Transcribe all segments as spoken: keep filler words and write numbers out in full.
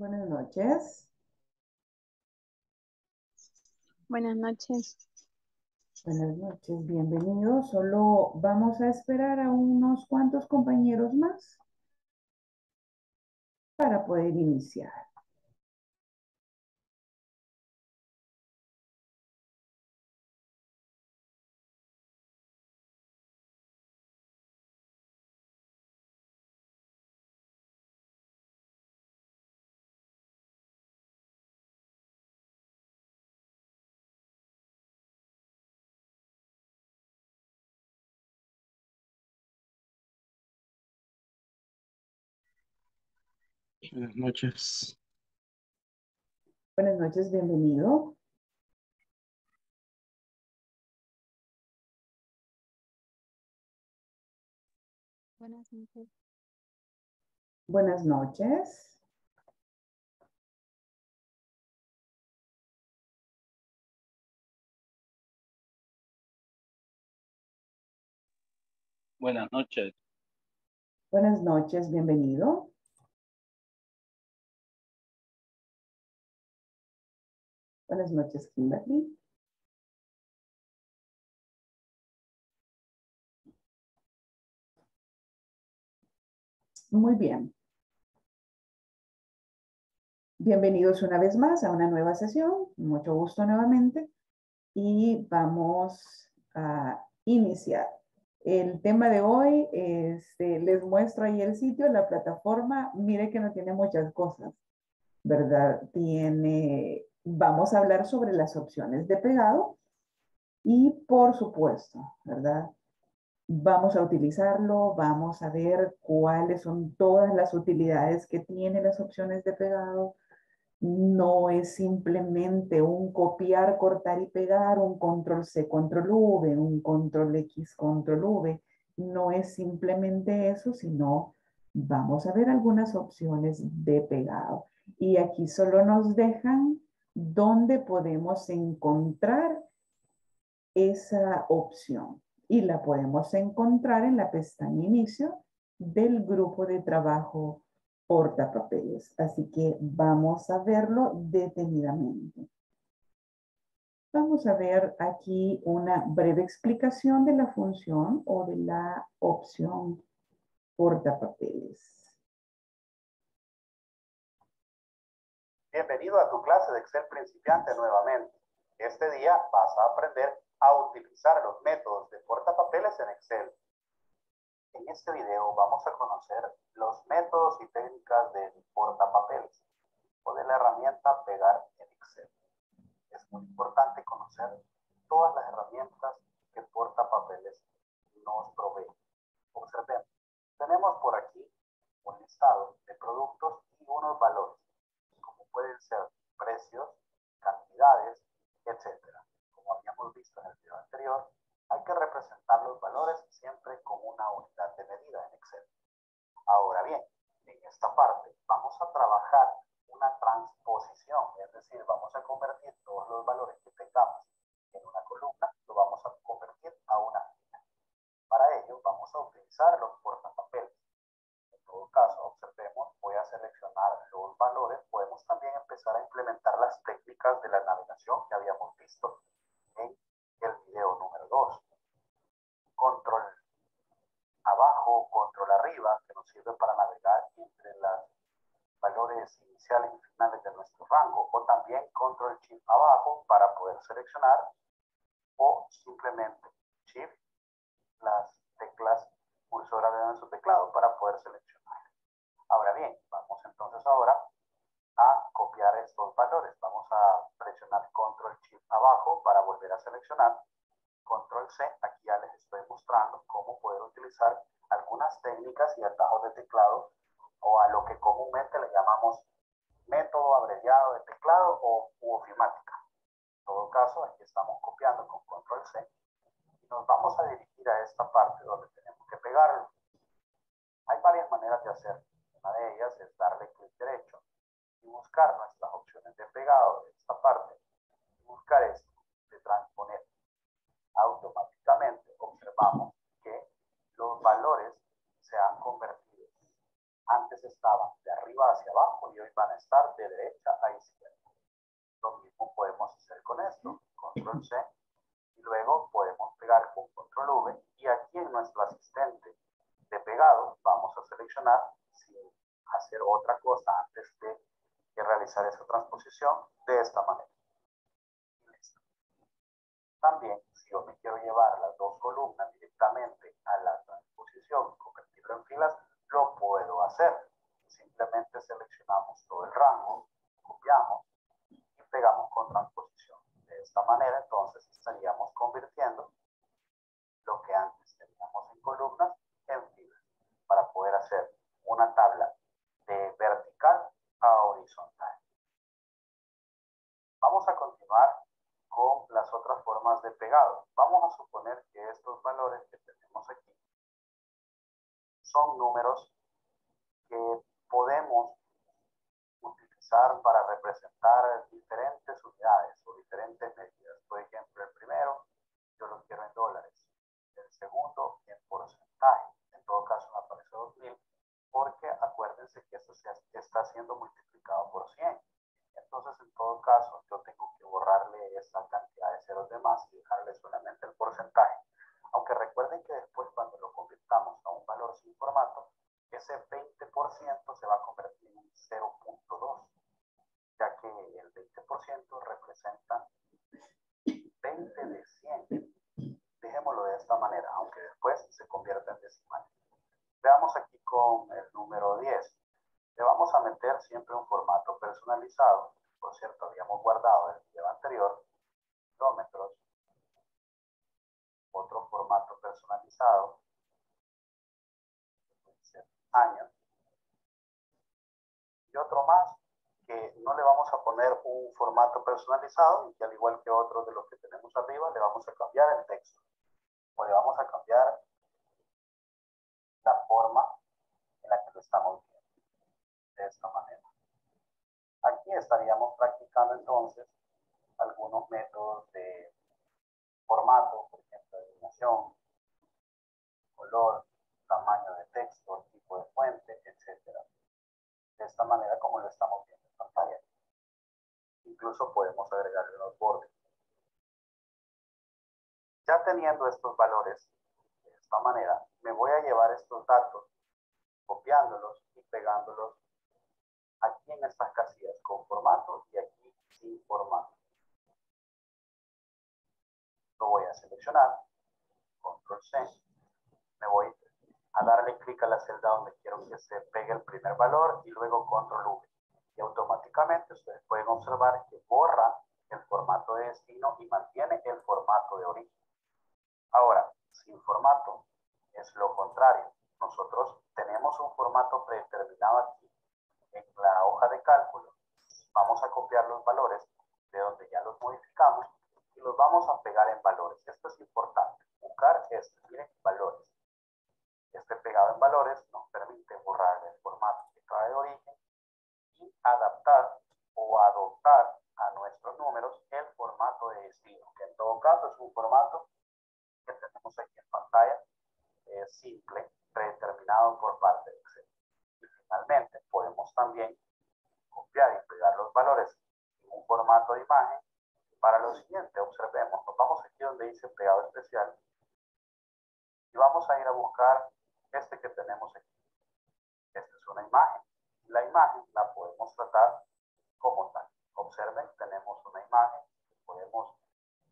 Buenas noches. Buenas noches. Buenas noches, bienvenidos. Solo vamos a esperar a unos cuantos compañeros más para poder iniciar. Buenas noches. Buenas noches, bienvenido. Buenas noches. Buenas noches. Buenas noches. Buenas noches, bienvenido. Buenas noches, Kimberly. Muy bien. Bienvenidos una vez más a una nueva sesión. Mucho gusto nuevamente. Y vamos a iniciar. El tema de hoy es, eh, les muestro ahí el sitio, la plataforma. Mire que no tiene muchas cosas, ¿verdad? Tiene... Vamos a hablar sobre las opciones de pegado y, por supuesto, ¿verdad? Vamos a utilizarlo, vamos a ver cuáles son todas las utilidades que tienen las opciones de pegado. No es simplemente un copiar, cortar y pegar, un control C, control V, un control X, control V. No es simplemente eso, sino vamos a ver algunas opciones de pegado. Y aquí solo nos dejan dónde podemos encontrar esa opción. Y la podemos encontrar en la pestaña Inicio del grupo de trabajo Portapapeles. Así que vamos a verlo detenidamente. Vamos a ver aquí una breve explicación de la función o de la opción Portapapeles. Bienvenido a tu clase de Excel principiante nuevamente. Este día vas a aprender a utilizar los métodos de portapapeles en Excel. En este video vamos a conocer los métodos y técnicas del portapapeles o de la herramienta Pegar en Excel. Es muy importante conocer todas las herramientas que portapapeles nos provee. Observemos, tenemos por aquí un listado de productos y unos valores. Pueden ser precios, cantidades, etcétera. Como habíamos visto en el video anterior, hay que representar los valores siempre con una unidad de medida en Excel. Ahora bien, en esta parte vamos a trabajar una transposición, es decir, vamos a convertir todos los valores que tengamos en una columna, lo vamos a convertir a una fila. Para ello vamos a utilizar los portapapeles. En todo caso, observemos, voy a seleccionar los valores. Podemos también empezar a implementar las técnicas de la navegación que habíamos visto en el video número dos. Control abajo, control arriba, que nos sirve para navegar entre los valores iniciales y finales de nuestro rango. O también control shift abajo para poder seleccionar, o simplemente shift, las teclas cursoras de su teclado para poder seleccionar. Ahora bien, vamos entonces ahora a copiar estos valores. Vamos a presionar control shift abajo para volver a seleccionar. Control C, aquí ya les estoy mostrando cómo poder utilizar algunas técnicas y atajos de teclado, o a lo que comúnmente le llamamos método abreviado de teclado o u ofimática. En todo caso, aquí estamos copiando con control C y nos vamos a dirigir a esta parte donde tenemos que pegarlo. Hay varias maneras de hacerlo. Una de ellas es darle clic derecho y buscar nuestras opciones de pegado de esta parte. Buscar esto de transponer. Automáticamente observamos que los valores se han convertido. Antes antes estaban de arriba hacia abajo y hoy van a estar de derecha a izquierda. Lo mismo podemos hacer con esto, control C, y luego podemos pegar con control V, y aquí en nuestro asistente de pegado vamos a seleccionar sin hacer otra cosa antes de, de realizar esa transposición de esta manera. Listo. También, si yo me quiero llevar las dos columnas directamente a la transposición y convertirlo en filas, lo puedo hacer. Simplemente seleccionamos todo el rango, copiamos y pegamos con transposición. De esta manera, entonces, estaríamos convirtiendo lo que antes teníamos en columnas en filas para poder hacer una tabla de vertical a horizontal. Vamos a continuar con las otras formas de pegado. Vamos a suponer que estos valores que tenemos aquí son números que podemos utilizar para representar diferentes unidades o diferentes medidas. Por ejemplo, el primero yo lo quiero en dólares, el segundo en porcentaje. En todo caso me aparece dos mil porque acuérdense que esto se está siendo multiplicado por cien. Entonces, en todo caso, yo tengo que borrarle esa cantidad de ceros de más y dejarle solamente el porcentaje. Aunque recuerden que después, cuando lo convirtamos a un valor sin formato, ese veinte por ciento se va a convertir en cero punto dos, ya que el veinte por ciento representa veinte de cien. Dejémoslo de esta manera, aunque después se convierta en decimal. Veamos aquí con el número diez. Le vamos a meter siempre un formato personalizado. Por cierto, habíamos guardado el video anterior, kilómetros, otro formato personalizado, años, y otro más que no le vamos a poner un formato personalizado y que al igual que otros de los que tenemos arriba, le vamos a cambiar el texto o le vamos a cambiar la forma en la que lo estamos viendo. De esta manera. Aquí estaríamos practicando entonces algunos métodos de formato, por ejemplo, alineación, color, tamaño de texto, tipo de fuente, etcétera. De esta manera como lo estamos viendo en pantalla. Incluso podemos agregarle los bordes. Ya teniendo estos valores de esta manera, me voy a llevar estos datos copiándolos y pegándolos aquí en estas casillas con formato y aquí sin formato. Lo voy a seleccionar, control C, me voy a darle clic a la celda donde quiero que se pegue el primer valor y luego control V. Y automáticamente ustedes pueden observar que borra el formato de destino y mantiene el formato de origen. Ahora, sin formato es lo contrario. Nosotros tenemos un formato predeterminado aquí. En la hoja de cálculo vamos a copiar los valores de donde ya los modificamos y los vamos a pegar en valores. Esto es importante, buscar esto, miren, valores. Este pegado en valores nos permite borrar el formato que trae de origen y adaptar o adoptar a nuestros números el formato de destino, que en todo caso es un formato que tenemos aquí en pantalla, eh, simple, predeterminado por parte de Excel. Y finalmente podemos también copiar y pegar los valores en un formato de imagen. Para lo siguiente, observemos, nos vamos aquí donde dice pegado especial y vamos a ir a buscar este que tenemos aquí. Esta es una imagen. La imagen la podemos tratar como tal. Observen, tenemos una imagen que podemos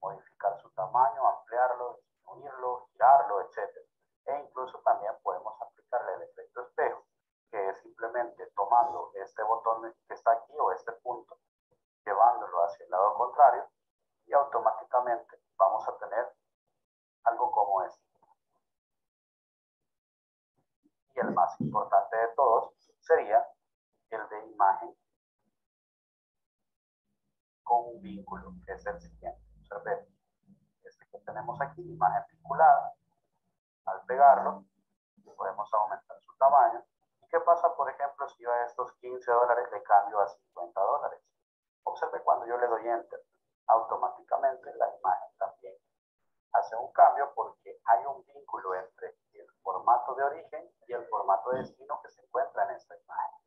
modificar su tamaño, ampliarlo, disminuirlo, girarlo, etcétera. E incluso también podemos aplicarle el efecto espejo, que es simplemente tomando este botón que está aquí o este punto, llevándolo hacia el lado contrario y automáticamente vamos a tener algo como este. Y el más importante de todos sería el de imagen con un vínculo, que es el siguiente. Observen, este que tenemos aquí, imagen vinculada, al pegarlo podemos aumentar su tamaño. ¿Qué pasa, por ejemplo, si yo a estos quince dólares le cambio a cincuenta dólares? Observe, cuando yo le doy enter, automáticamente la imagen también hace un cambio porque hay un vínculo entre el formato de origen y el formato de destino que se encuentra en esta imagen.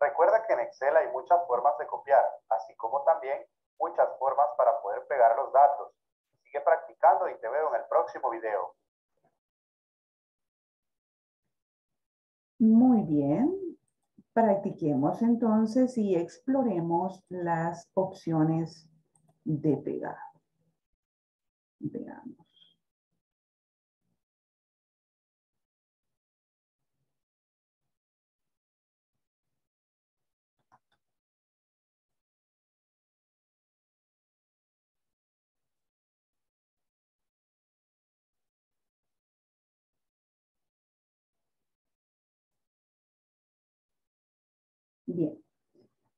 Recuerda que en Excel hay muchas formas de copiar, así como también muchas formas para poder pegar los datos. Sigue practicando y te veo en el próximo video. Muy bien. Practiquemos entonces y exploremos las opciones de pegar. Veamos. Bien.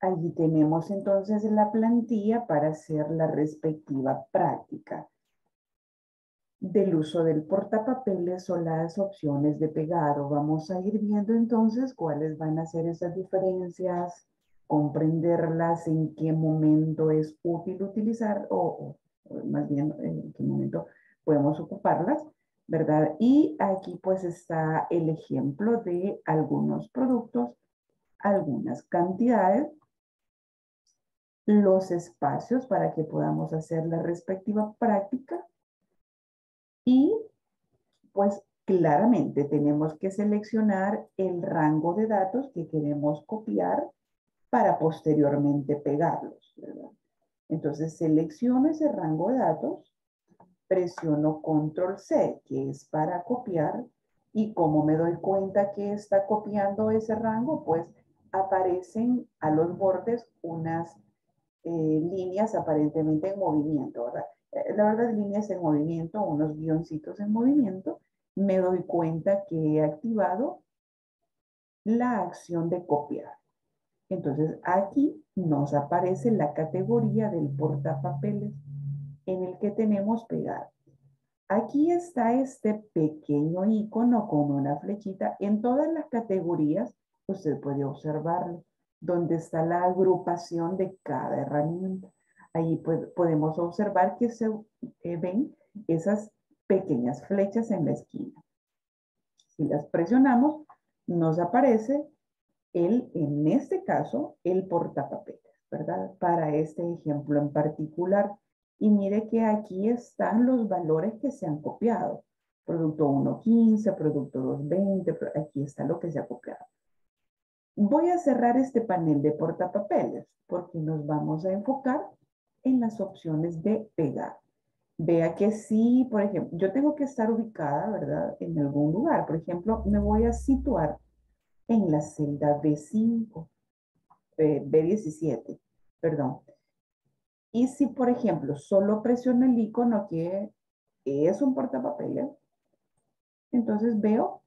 Allí tenemos entonces la plantilla para hacer la respectiva práctica del uso del portapapeles o las opciones de pegado. Vamos a ir viendo entonces cuáles van a ser esas diferencias, comprenderlas, en qué momento es útil utilizar o, o más bien en qué momento podemos ocuparlas, ¿verdad? Y aquí pues está el ejemplo de algunos productos, algunas cantidades, los espacios para que podamos hacer la respectiva práctica. Y pues claramente tenemos que seleccionar el rango de datos que queremos copiar para posteriormente pegarlos, ¿verdad? Entonces selecciono ese rango de datos, presiono control ce, que es para copiar, y como me doy cuenta que está copiando ese rango, pues aparecen a los bordes unas eh, líneas aparentemente en movimiento, ¿verdad? La verdad, líneas en movimiento, unos guioncitos en movimiento, me doy cuenta que he activado la acción de copiar. Entonces, aquí nos aparece la categoría del portapapeles en el que tenemos pegado. Aquí está este pequeño icono con una flechita. En todas las categorías, usted puede observarlo, donde está la agrupación de cada herramienta. Ahí podemos observar que se ven esas pequeñas flechas en la esquina. Si las presionamos, nos aparece el, en este caso, el portapapeles, ¿verdad? Para este ejemplo en particular. Y mire que aquí están los valores que se han copiado. Producto uno punto quince, producto dos punto veinte, aquí está lo que se ha copiado. Voy a cerrar este panel de portapapeles porque nos vamos a enfocar en las opciones de pegar. Vea que sí, por ejemplo, yo tengo que estar ubicada, ¿verdad? En algún lugar. Por ejemplo, me voy a situar en la celda be cinco, eh, be diecisiete, perdón. Y si, por ejemplo, solo presiono el icono que es un portapapeles, entonces veo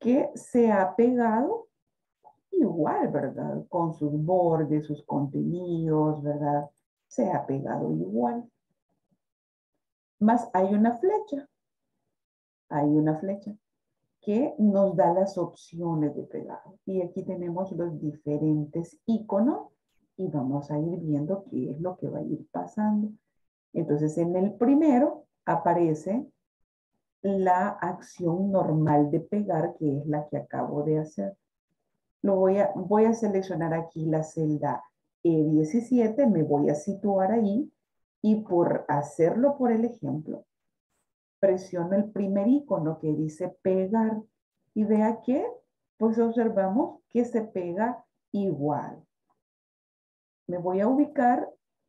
que se ha pegado igual, ¿verdad? Con sus bordes, sus contenidos, ¿verdad? Se ha pegado igual. Más hay una flecha. Hay una flecha que nos da las opciones de pegado. Y aquí tenemos los diferentes iconos y vamos a ir viendo qué es lo que va a ir pasando. Entonces en el primero aparece la acción normal de pegar, que es la que acabo de hacer. Lo voy a, voy a seleccionar aquí la celda e diecisiete, me voy a situar ahí y por hacerlo por el ejemplo, presiono el primer icono que dice pegar y vea que pues observamos que se pega igual. Me voy a ubicar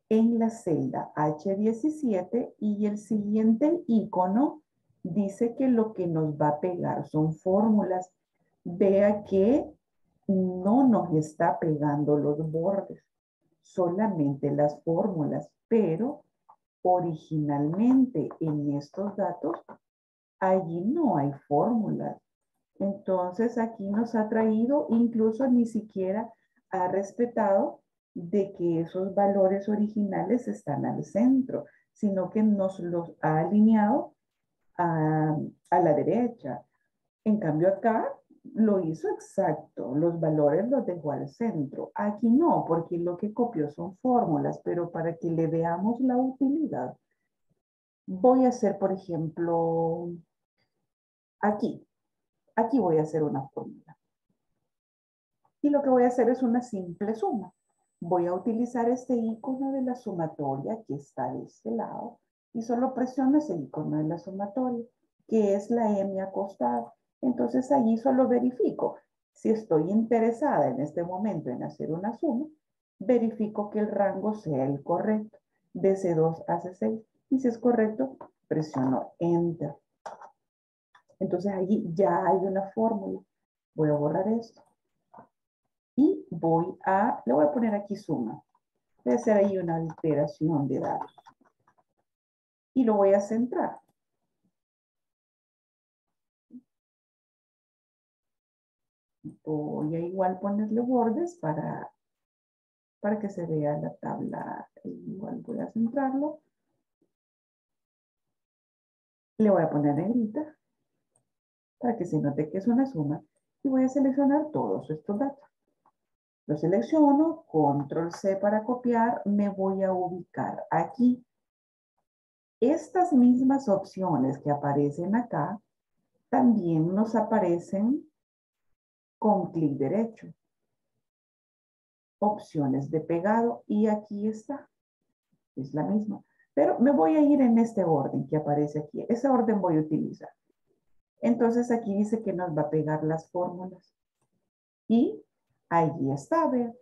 en la celda hache diecisiete y el siguiente icono dice que lo que nos va a pegar son fórmulas. Vea que no nos está pegando los bordes, solamente las fórmulas, pero originalmente en estos datos, allí no hay fórmulas. Entonces aquí nos ha traído, incluso ni siquiera ha respetado de que esos valores originales están al centro, sino que nos los ha alineado a, a la derecha. En cambio acá lo hizo exacto, los valores los dejó al centro. Aquí no, porque lo que copió son fórmulas, pero para que le veamos la utilidad, voy a hacer, por ejemplo, aquí. Aquí voy a hacer una fórmula. y lo que voy a hacer es una simple suma. Voy a utilizar este icono de la sumatoria que está de este lado y solo presiono ese icono de la sumatoria, que es la M acostada. Entonces allí solo verifico si estoy interesada en este momento en hacer una suma, verifico que el rango sea el correcto, de C dos a C seis, y si es correcto, presiono Enter. Entonces allí ya hay una fórmula. Voy a borrar esto. Y voy a, le voy a poner aquí suma. Voy a hacer ahí una alteración de datos. Y lo voy a centrar. Voy a igual ponerle bordes para, para que se vea la tabla. Igual voy a centrarlo. Le voy a poner negrita para que se note que es una suma. Y voy a seleccionar todos estos datos. Lo selecciono, control C para copiar, me voy a ubicar aquí. Estas mismas opciones que aparecen acá, también nos aparecen con clic derecho. Opciones de pegado y aquí está. Es la misma. Pero me voy a ir en este orden que aparece aquí. Ese orden voy a utilizar. Entonces aquí dice que nos va a pegar las fórmulas. Y allí está, vean.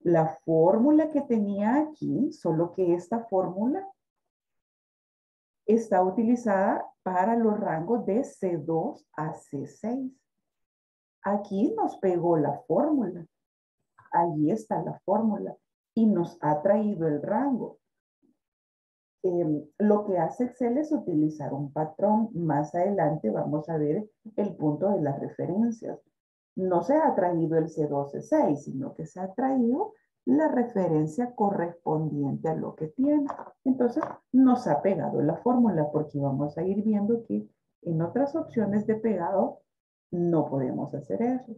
La fórmula que tenía aquí, solo que esta fórmula está utilizada para los rangos de C dos a C seis. Aquí nos pegó la fórmula. Allí está la fórmula y nos ha traído el rango. Eh, lo que hace Excel es utilizar un patrón. Más adelante vamos a ver el punto de las referencias. No se ha traído el C dos C seis, sino que se ha traído la referencia correspondiente a lo que tiene. Entonces nos ha pegado la fórmula porque vamos a ir viendo que en otras opciones de pegado no podemos hacer eso.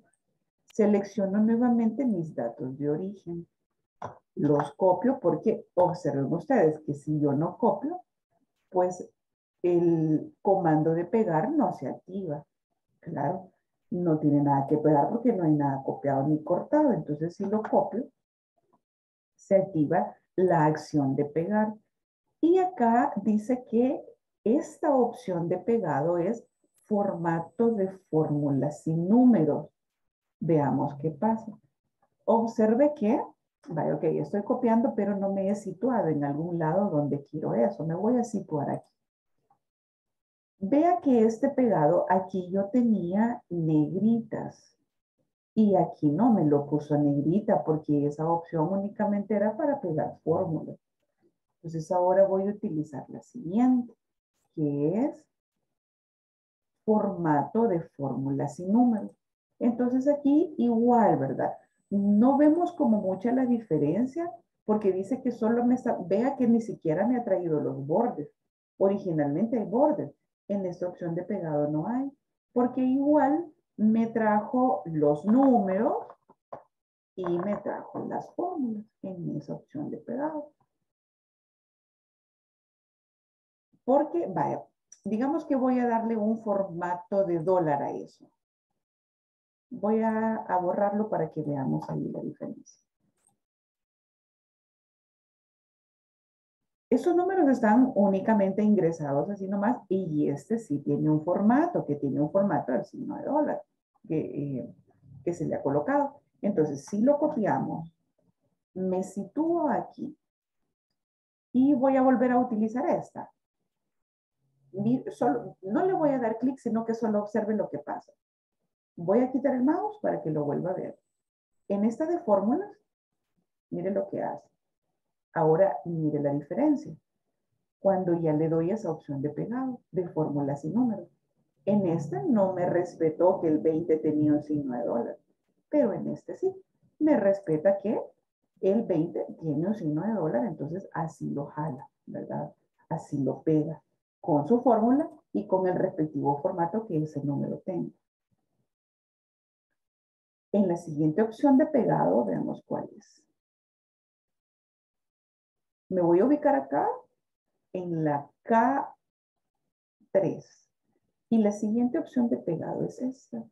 Selecciono nuevamente mis datos de origen. Los copio porque observen ustedes que si yo no copio, pues el comando de pegar no se activa. Claro, no tiene nada que pegar porque no hay nada copiado ni cortado. Entonces si lo copio, se activa la acción de pegar. Y acá dice que esta opción de pegado es formato de fórmula sin números. Veamos qué pasa. Observe que, vaya, ok, estoy copiando, pero no me he situado en algún lado donde quiero eso. Me voy a situar aquí. Vea que este pegado, aquí yo tenía negritas. Y aquí no me lo puso negrita porque esa opción únicamente era para pegar fórmulas. Entonces ahora voy a utilizar la siguiente, que es formato de fórmula sin números. Entonces aquí igual, ¿verdad? No vemos como mucha la diferencia porque dice que solo me está, vea que ni siquiera me ha traído los bordes. Originalmente hay bordes. En esta opción de pegado no hay. Porque igual me trajo los números y me trajo las fórmulas en esa opción de pegado. Porque, vaya, digamos que voy a darle un formato de dólar a eso. Voy a, a borrarlo para que veamos ahí la diferencia. Esos números están únicamente ingresados así nomás y este sí tiene un formato, que tiene un formato del signo de dólar que, eh, que se le ha colocado. Entonces, si lo copiamos, me sitúo aquí y voy a volver a utilizar esta. Solo, no le voy a dar clic, sino que solo observe lo que pasa. Voy a quitar el mouse para que lo vuelva a ver. En esta de fórmulas, mire lo que hace. Ahora mire la diferencia. Cuando ya le doy esa opción de pegado, de fórmulas y números. En esta no me respetó que el veinte tenía un signo de dólar. Pero en este sí. Me respeta que el veinte tiene un signo de dólar. Entonces así lo jala, ¿verdad? Así lo pega. Con su fórmula y con el respectivo formato que ese número tenga. En la siguiente opción de pegado, veamos cuál es. Me voy a ubicar acá en la K tres. Y la siguiente opción de pegado es esta,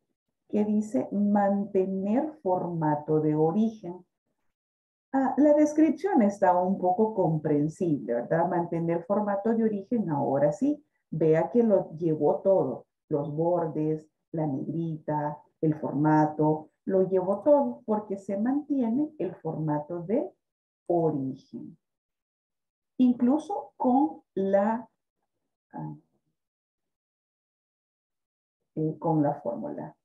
que dice mantener formato de origen. Ah, la descripción está un poco comprensible, ¿verdad? Mantener formato de origen, ahora sí. Vea que lo llevó todo, los bordes, la negrita, el formato, lo llevó todo porque se mantiene el formato de origen. Incluso con la, eh, con la fórmula.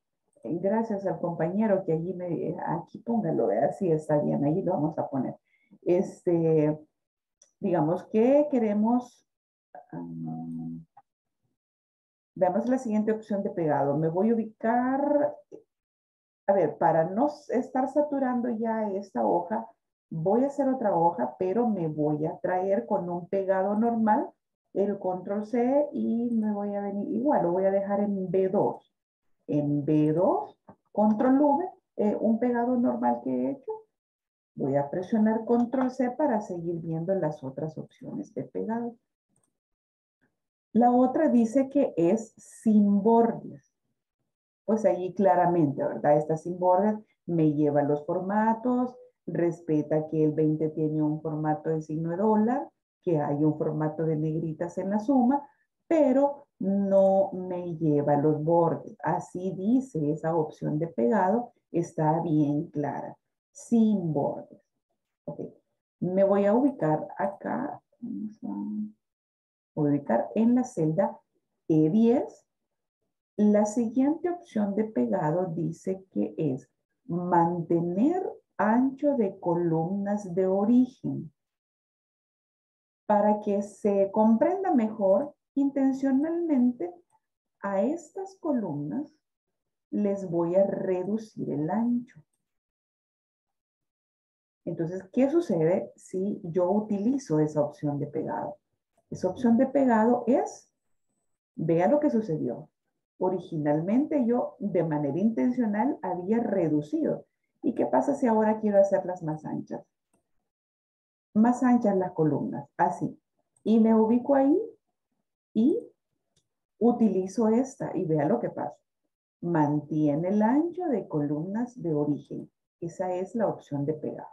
Gracias al compañero que allí me, aquí póngalo, así está bien, ahí lo vamos a poner. Este, digamos que queremos, um, veamos la siguiente opción de pegado. Me voy a ubicar, a ver, para no estar saturando ya esta hoja, voy a hacer otra hoja, pero me voy a traer con un pegado normal el control C y me voy a venir igual, lo voy a dejar en B dos. En B dos, control V, eh, un pegado normal que he hecho. Voy a presionar control C para seguir viendo las otras opciones de pegado. La otra dice que es sin bordes. Pues ahí claramente, ¿verdad? Esta sin bordes me lleva los formatos, respeta que el veinte tiene un formato de signo de dólar, que hay un formato de negritas en la suma, pero no me lleva los bordes. Así dice esa opción de pegado, está bien clara, sin bordes. Okay. Me voy a ubicar acá, voy a ubicar en la celda E diez. La siguiente opción de pegado dice que es mantener ancho de columnas de origen. Para que se comprenda mejor, intencionalmente a estas columnas les voy a reducir el ancho. Entonces, ¿qué sucede si yo utilizo esa opción de pegado? Esa opción de pegado es, vea lo que sucedió. Originalmente yo de manera intencional había reducido. ¿Y qué pasa si ahora quiero hacerlas más anchas? Más anchas las columnas, así. Y me ubico ahí. Y utilizo esta y vea lo que pasa. Mantiene el ancho de columnas de origen. Esa es la opción de pegado.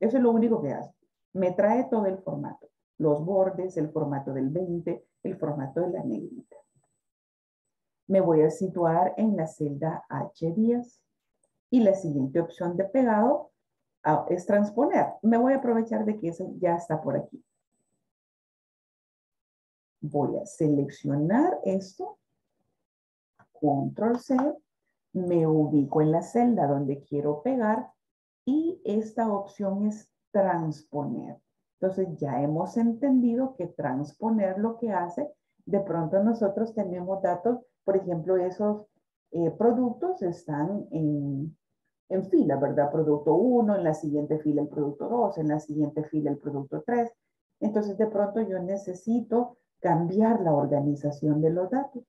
Eso es lo único que hace. Me trae todo el formato. Los bordes, el formato del veinte, el formato de la negrita. Me voy a situar en la celda H diez. Y la siguiente opción de pegado es transponer. Me voy a aprovechar de que eso ya está por aquí. Voy a seleccionar esto, control C, me ubico en la celda donde quiero pegar y esta opción es transponer. Entonces ya hemos entendido que transponer lo que hace, de pronto nosotros tenemos datos, por ejemplo, esos eh, productos están en, en fila, ¿verdad? Producto uno, en la siguiente fila el producto dos, en la siguiente fila el producto tres. Entonces de pronto yo necesito cambiar la organización de los datos.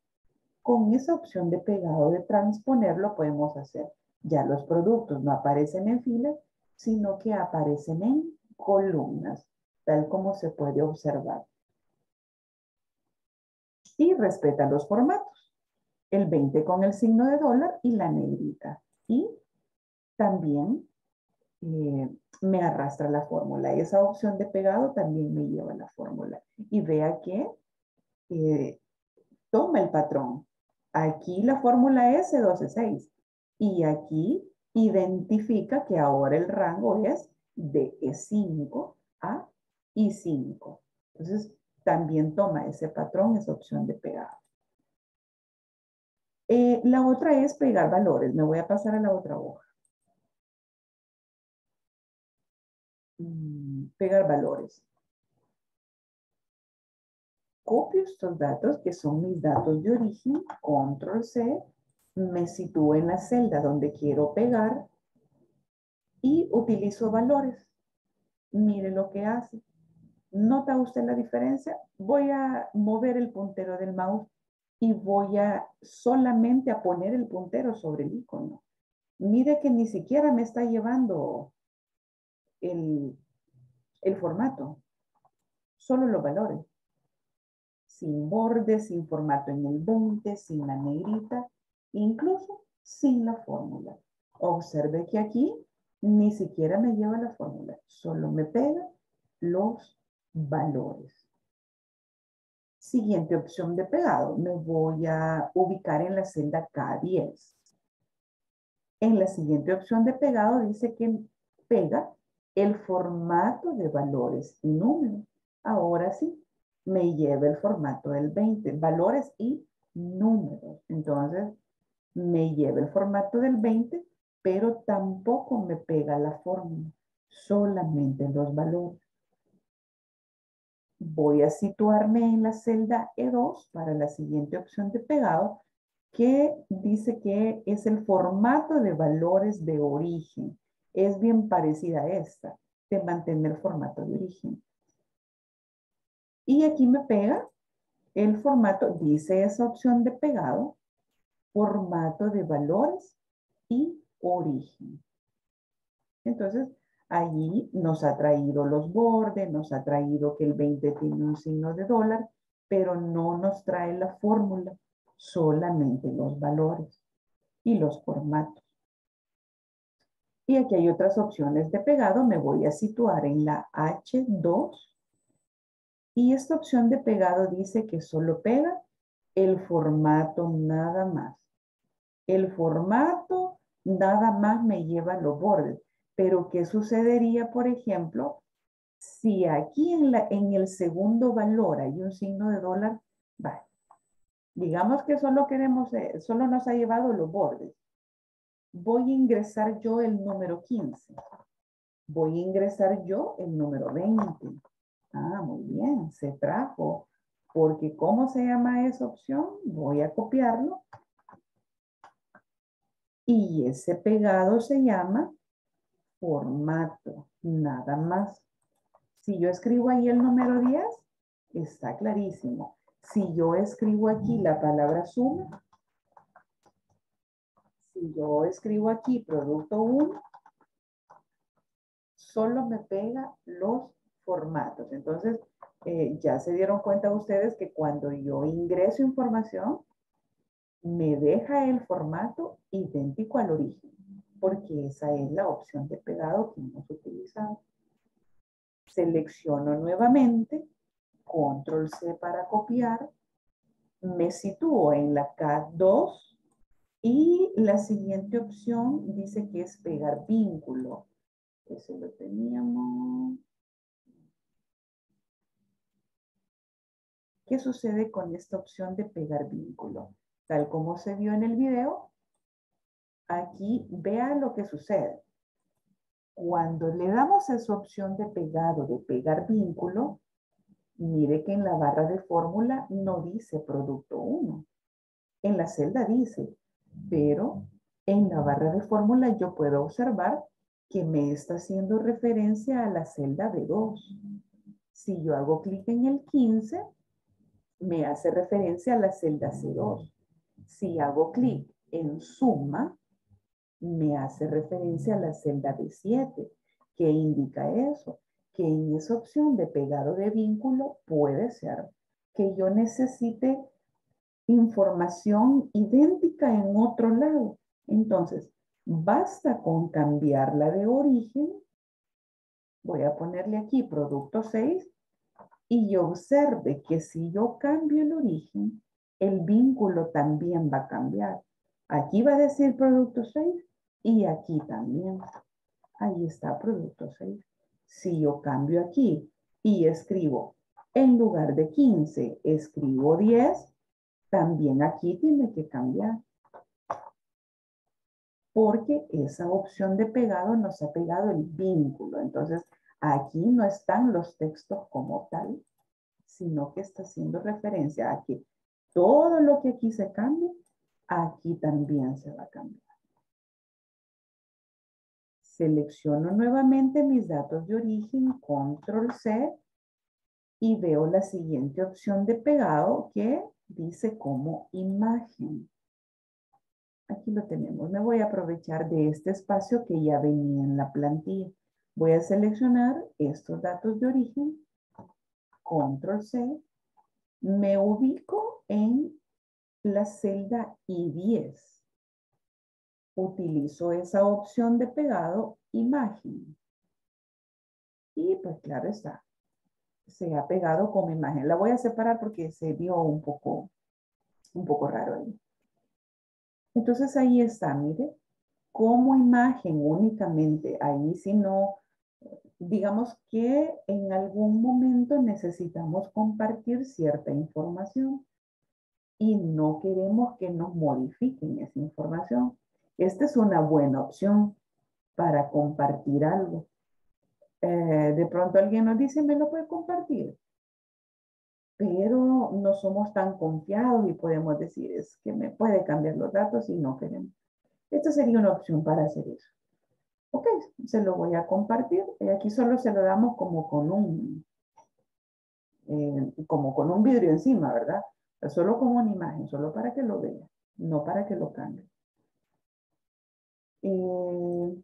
Con esa opción de pegado de transponer lo podemos hacer. Ya los productos no aparecen en filas, sino que aparecen en columnas, tal como se puede observar. Y respeta los formatos. El veinte con el signo de dólar y la negrita. Y también eh, me arrastra la fórmula. Esa opción de pegado también me lleva a la fórmula. Y vea que eh, toma el patrón. Aquí la fórmula es C doce seis. Y aquí identifica que ahora el rango es de E cinco a I cinco. Entonces también toma ese patrón, esa opción de pegado. Eh, la otra es pegar valores. Me voy a pasar a la otra hoja. Pegar valores. Copio estos datos que son mis datos de origen, control C, me sitúo en la celda donde quiero pegar y utilizo valores. Mire lo que hace. ¿Nota usted la diferencia? Voy a mover el puntero del mouse y voy a solamente a poner el puntero sobre el icono. Mire que ni siquiera me está llevando El, el formato, solo los valores, sin bordes, sin formato en el veinte, sin la negrita, incluso sin la fórmula. Observe que aquí ni siquiera me lleva la fórmula, solo me pega los valores. Siguiente opción de pegado, me voy a ubicar en la celda K diez. En la siguiente opción de pegado dice que pega el formato de valores y números. Ahora sí, me lleva el formato del veinte, valores y números. Entonces, me lleva el formato del veinte, pero tampoco me pega la fórmula, solamente los valores. Voy a situarme en la celda E dos para la siguiente opción de pegado, que dice que es el formato de valores de origen. Es bien parecida a esta, de mantener el formato de origen. Y aquí me pega el formato, dice esa opción de pegado, formato de valores y origen. Entonces, allí nos ha traído los bordes, nos ha traído que el veinte tiene un signo de dólar, pero no nos trae la fórmula, solamente los valores y los formatos. Y aquí hay otras opciones de pegado. Me voy a situar en la H dos. Y esta opción de pegado dice que solo pega el formato nada más. El formato nada más me lleva a los bordes. Pero, ¿qué sucedería, por ejemplo, si aquí en, la, en el segundo valor hay un signo de dólar? Vale. Digamos que solo, queremos, solo nos ha llevado los bordes. Voy a ingresar yo el número quince. Voy a ingresar yo el número veinte. Ah, muy bien, se trajo. Porque, ¿cómo se llama esa opción? Voy a copiarlo. Y ese pegado se llama formato, nada más. Si yo escribo ahí el número diez, está clarísimo. Si yo escribo aquí la palabra suma, si yo escribo aquí producto uno, solo me pega los formatos. Entonces, eh, ya se dieron cuenta ustedes que cuando yo ingreso información, me deja el formato idéntico al origen, porque esa es la opción de pegado que hemos utilizado. Selecciono nuevamente, control ce para copiar, me sitúo en la K dos y la siguiente opción dice que es pegar vínculo. Ese lo teníamos. ¿Qué sucede con esta opción de pegar vínculo? Tal como se vio en el video, aquí vean lo que sucede. Cuando le damos esa opción de pegado, de pegar vínculo, mire que en la barra de fórmula no dice producto uno. En la celda dice, pero en la barra de fórmula yo puedo observar que me está haciendo referencia a la celda B dos. Si yo hago clic en el quince, me hace referencia a la celda C dos. Si hago clic en suma, me hace referencia a la celda B siete. ¿Qué indica eso? Que en esa opción de pegado de vínculo puede ser que yo necesite información idéntica en otro lado. Entonces, basta con cambiarla de origen. Voy a ponerle aquí producto seis y observe que si yo cambio el origen, el vínculo también va a cambiar. Aquí va a decir producto seis y aquí también. Ahí está producto seis. Si yo cambio aquí y escribo en lugar de quince, escribo diez, también aquí tiene que cambiar. Porque esa opción de pegado nos ha pegado el vínculo. Entonces, aquí no están los textos como tal, sino que está haciendo referencia a que todo lo que aquí se cambia, aquí también se va a cambiar. Selecciono nuevamente mis datos de origen, control ce, y veo la siguiente opción de pegado que dice como imagen. Aquí lo tenemos. Me voy a aprovechar de este espacio que ya venía en la plantilla. Voy a seleccionar estos datos de origen, control ce, me ubico en la celda i diez. utilizo esa opción de pegado imagen. Y pues claro está, se ha pegado como imagen. La voy a separar porque se vio un poco, un poco raro ahí. Entonces ahí está, mire, como imagen únicamente. Ahí si no, digamos que en algún momento necesitamos compartir cierta información y no queremos que nos modifiquen esa información. Esta es una buena opción para compartir algo. Eh, de pronto alguien nos dice, me lo puede compartir, pero no somos tan confiados y podemos decir, es que me puede cambiar los datos y no queremos. Esta sería una opción para hacer eso. Ok, se lo voy a compartir. Eh, aquí solo se lo damos como con un, eh, como con un vidrio encima, ¿verdad? Solo como una imagen, solo para que lo vea, no para que lo cambie. Eh,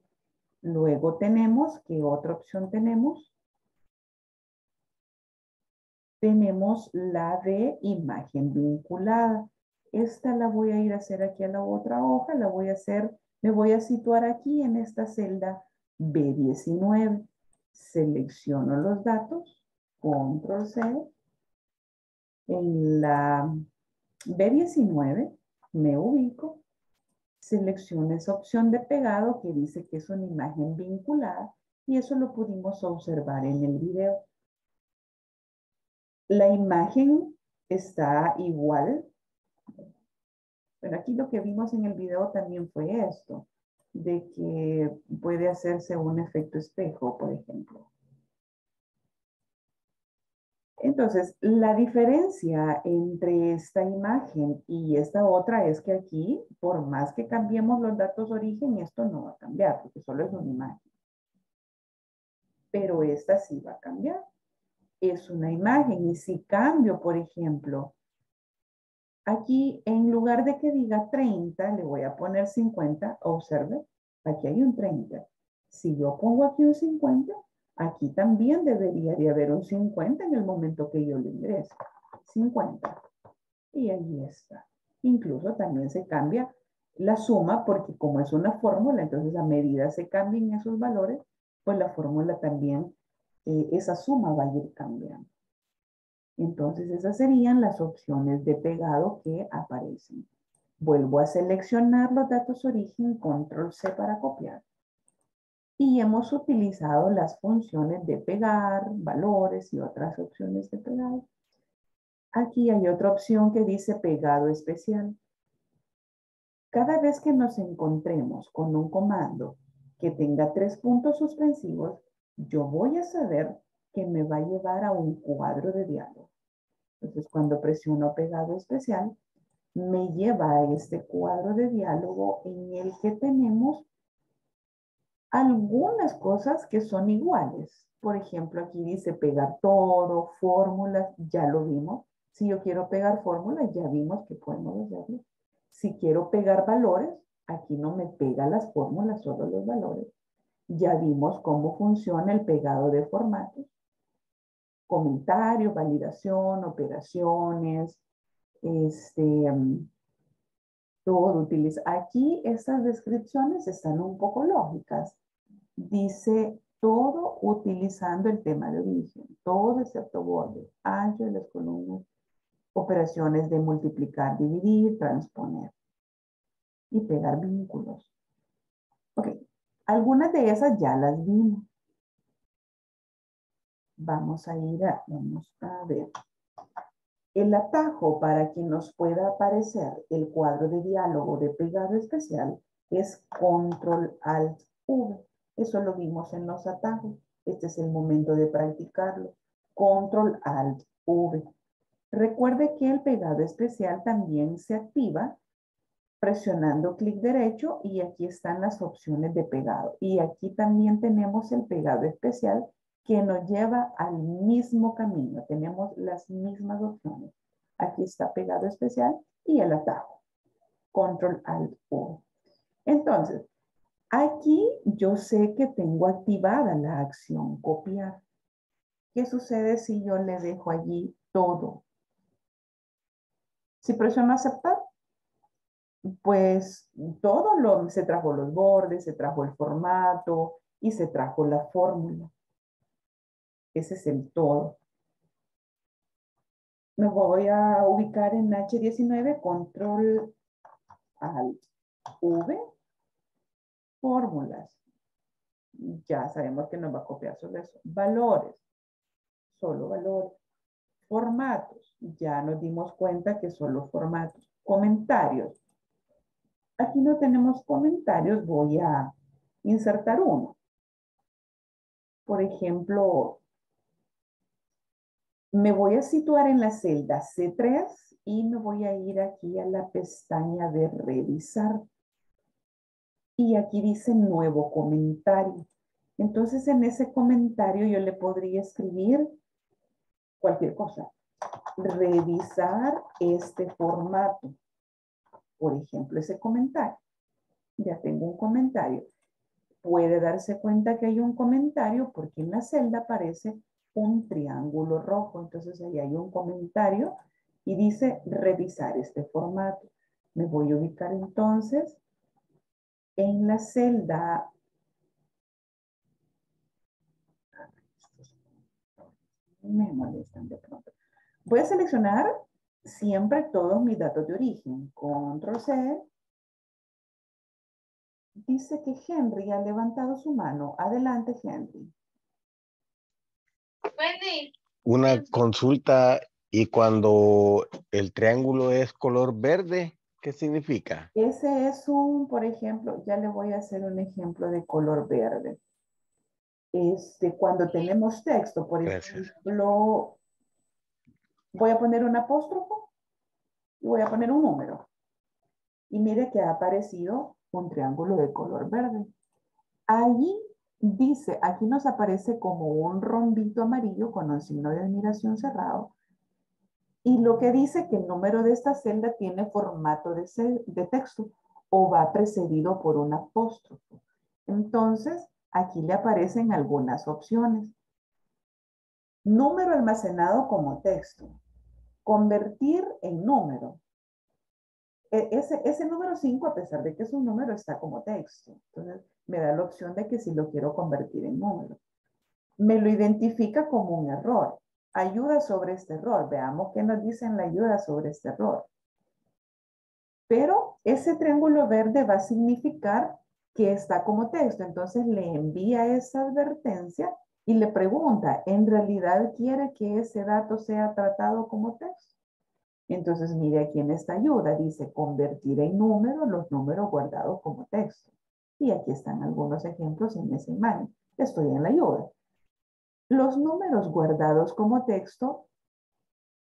Luego tenemos, ¿qué otra opción tenemos? Tenemos la de imagen vinculada. Esta la voy a ir a hacer aquí a la otra hoja, la voy a hacer, me voy a situar aquí en esta celda B diecinueve. Selecciono los datos, control C. En la B diecinueve me ubico. Selecciono esa opción de pegado que dice que es una imagen vinculada y eso lo pudimos observar en el video. La imagen está igual, pero aquí lo que vimos en el video también fue esto, de que puede hacerse un efecto espejo, por ejemplo. Entonces, la diferencia entre esta imagen y esta otra es que aquí, por más que cambiemos los datos de origen, esto no va a cambiar, porque solo es una imagen. Pero esta sí va a cambiar. Es una imagen. Y si cambio, por ejemplo, aquí en lugar de que diga treinta, le voy a poner cincuenta. Observe, aquí hay un treinta. Si yo pongo aquí un cincuenta, aquí también debería de haber un cincuenta en el momento que yo le ingreso. cincuenta. Y ahí está. Incluso también se cambia la suma porque como es una fórmula, entonces a medida se cambien esos valores, pues la fórmula también, eh, esa suma va a ir cambiando. Entonces esas serían las opciones de pegado que aparecen. Vuelvo a seleccionar los datos origen, control C para copiar. Y hemos utilizado las funciones de pegar, valores y otras opciones de pegado. Aquí hay otra opción que dice pegado especial. Cada vez que nos encontremos con un comando que tenga tres puntos suspensivos, yo voy a saber que me va a llevar a un cuadro de diálogo. Entonces, cuando presiono pegado especial, me lleva a este cuadro de diálogo en el que tenemos algunas cosas que son iguales. Por ejemplo, aquí dice pegar todo, fórmulas, ya lo vimos. Si yo quiero pegar fórmulas, ya vimos que podemos hacerlo. Si quiero pegar valores, aquí no me pega las fórmulas, solo los valores. Ya vimos cómo funciona el pegado de formatos. Comentarios, validación, operaciones, este, todo utiliza. Aquí estas descripciones están un poco lógicas. Dice todo utilizando el tema de origen, todo excepto bordes, ancho de las columnas, operaciones de multiplicar, dividir, transponer y pegar vínculos. Ok, algunas de esas ya las vimos. Vamos a ir a, vamos a ver. El atajo para que nos pueda aparecer el cuadro de diálogo de pegado especial es control alt V. Eso lo vimos en los atajos. Este es el momento de practicarlo. control alt V. Recuerde que el pegado especial también se activa presionando clic derecho y aquí están las opciones de pegado. Y aquí también tenemos el pegado especial que nos lleva al mismo camino. Tenemos las mismas opciones. Aquí está pegado especial y el atajo. control alt U. Entonces, aquí yo sé que tengo activada la acción copiar. ¿Qué sucede si yo le dejo allí todo? Si presiono aceptar, pues todo lo, se trajo los bordes, se trajo el formato y se trajo la fórmula. Ese es el todo. Me voy a ubicar en H diecinueve, control al V, fórmulas. Ya sabemos que nos va a copiar sobre eso. Valores, solo valores. Formatos, ya nos dimos cuenta que solo formatos. Comentarios. Aquí no tenemos comentarios, voy a insertar uno. Por ejemplo, me voy a situar en la celda C tres y me voy a ir aquí a la pestaña de revisar. Y aquí dice nuevo comentario. Entonces en ese comentario yo le podría escribir cualquier cosa. Revisar este formato. Por ejemplo, ese comentario. Ya tengo un comentario. Puede darse cuenta que hay un comentario porque en la celda aparece un triángulo rojo. Entonces ahí hay un comentario y dice revisar este formato. Me voy a ubicar entonces en la celda me molestan de pronto. Voy a seleccionar siempre todos mis datos de origen. Control C. Dice que Henry ha levantado su mano. Adelante, Henry. Una consulta, y cuando el triángulo es color verde, ¿qué significa? Ese es un, por ejemplo, ya le voy a hacer un ejemplo de color verde. Este, cuando tenemos texto, por Gracias. ejemplo, voy a poner un apóstrofo y voy a poner un número. Y mire que ha aparecido un triángulo de color verde. Allí dice, aquí nos aparece como un rombito amarillo con un signo de admiración cerrado. Y lo que dice que el número de esta celda tiene formato de, de texto o va precedido por un apóstrofo. Entonces, aquí le aparecen algunas opciones. Número almacenado como texto. Convertir en número. Ese, ese número cinco, a pesar de que es un número, está como texto. Entonces, me da la opción de que si lo quiero convertir en número. Me lo identifica como un error. Ayuda sobre este error. Veamos qué nos dicen la ayuda sobre este error. Pero ese triángulo verde va a significar que está como texto. Entonces, le envía esa advertencia y le pregunta, ¿en realidad quiere que ese dato sea tratado como texto? Entonces, mire aquí en esta ayuda, dice convertir en número los números guardados como texto. Y aquí están algunos ejemplos en esa imagen. Estoy en la ayuda. Los números guardados como texto